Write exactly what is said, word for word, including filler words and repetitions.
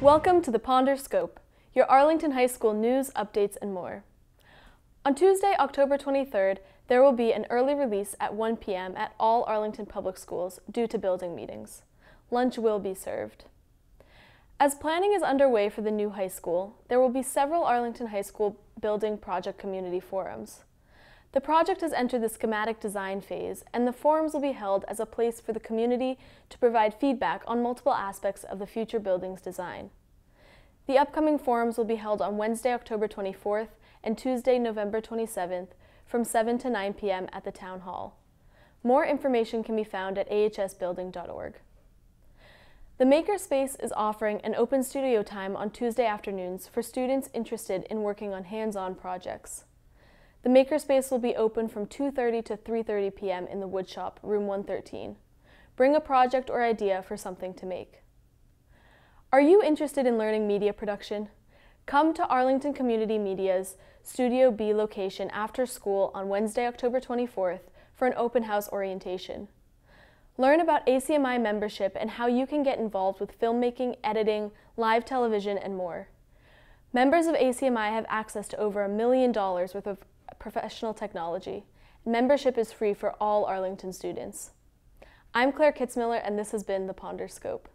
Welcome to the Ponder Scope, your Arlington High School news, updates, and more. On Tuesday, October twenty-third, there will be an early release at one p m at all Arlington Public Schools due to building meetings. Lunch will be served. As planning is underway for the new high school, there will be several Arlington High School building project community forums. The project has entered the schematic design phase, and the forums will be held as a place for the community to provide feedback on multiple aspects of the future building's design. The upcoming forums will be held on Wednesday, October twenty-fourth and Tuesday, November twenty-seventh from seven to nine p m at the Town Hall. More information can be found at a h s building dot org. The Makerspace is offering an open studio time on Tuesday afternoons for students interested in working on hands-on projects. The Makerspace will be open from two thirty to three thirty p m in the Woodshop, room one thirteen. Bring a project or idea for something to make. Are you interested in learning media production? Come to Arlington Community Media's Studio B location after school on Wednesday, October twenty-fourth for an open house orientation. Learn about A C M I membership and how you can get involved with filmmaking, editing, live television, and more. Members of A C M I have access to over a million dollars worth of professional technology. Membership is free for all Arlington students. I'm Claire Kitzmiller, and this has been the Ponder Scope.